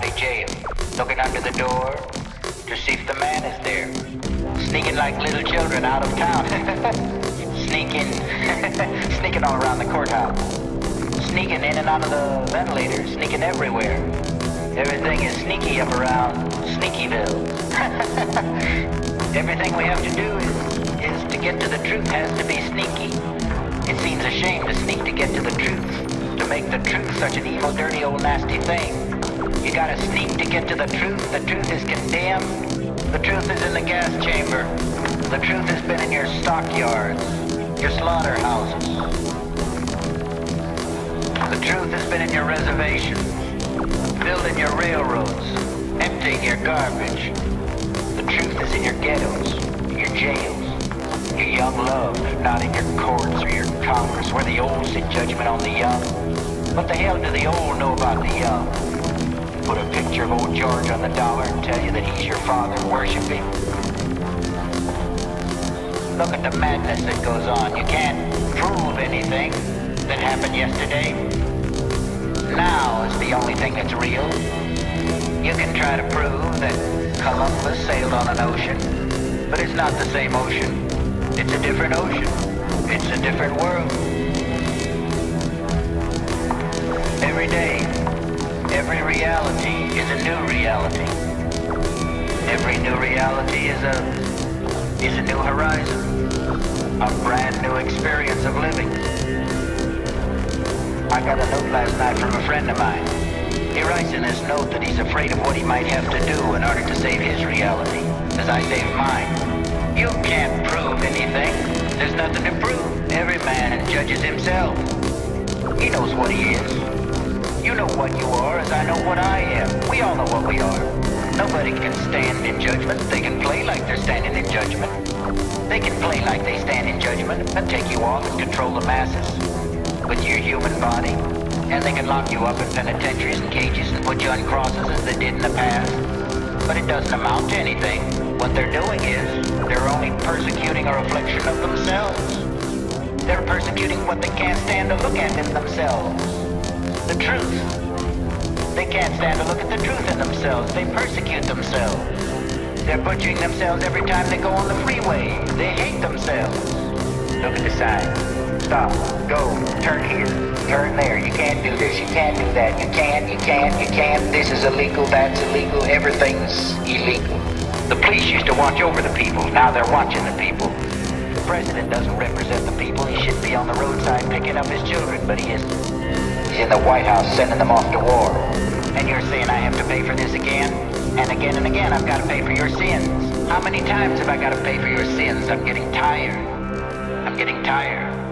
county jail, looking under the door to see if the man is there. Sneaking like little children out of town. Sneaking, sneaking all around the courthouse. Sneaking in and out of the ventilator, sneaking everywhere. Everything is sneaky up around Sneakyville. Everything we have to do is to get to the truth has to be sneaky. It seems a shame to sneak to get to the truth, to make the truth such an evil, dirty, old, nasty thing. You gotta sneak to get to the truth. The truth is condemned. The truth is in the gas chamber. The truth has been in your stockyards, your slaughterhouses. The truth has been in your reservations, building your railroads, emptying your garbage. The truth is in your ghettos, your jails, your young love, not in your courts or your Congress, where the old sit judgment on the young. What the hell do the old know about the young? Put a picture of old George on the dollar and tell you that he's your father, worship him. Look at the madness that goes on. You can't prove anything that happened yesterday. Now is the only thing that's real. You can try to prove that Columbus sailed on an ocean, but it's not the same ocean. It's a different ocean. It's a different world. Every day, every reality is a new reality. Every new reality is a new horizon, a brand new experience of living. I got a note last night from a friend of mine. He writes in this note that he's afraid of what he might have to do in order to save his reality, as I save mine. You can't prove anything. There's nothing to prove. Every man judges himself. He knows what he is. You know what you are as I know what I am. We all know what we are. Nobody can stand in judgment. They can play like they're standing in judgment. They can play like they stand in judgment and take you off and control the masses with your human body. And they can lock you up in penitentiaries and cages and put you on crosses as they did in the past. But it doesn't amount to anything. What they're doing is they're only persecuting a reflection of themselves. They're persecuting what they can't stand to look at in themselves. The truth. They can't stand to look at the truth in themselves. They persecute themselves. They're butchering themselves every time they go on the freeway. They hate themselves. Look at the sign. Stop. Go. Turn here. Turn there. You can't do this. You can't do that. You can't. You can't. You can't. This is illegal. That's illegal. Everything's illegal. The police used to watch over the people. Now they're watching the people. The president doesn't represent the people. He should be on the roadside picking up his children, but he isn't. In the White House sending them off to war. And you're saying I have to pay for this again? And again and again I've got to pay for your sins. How many times have I got to pay for your sins? I'm getting tired. I'm getting tired.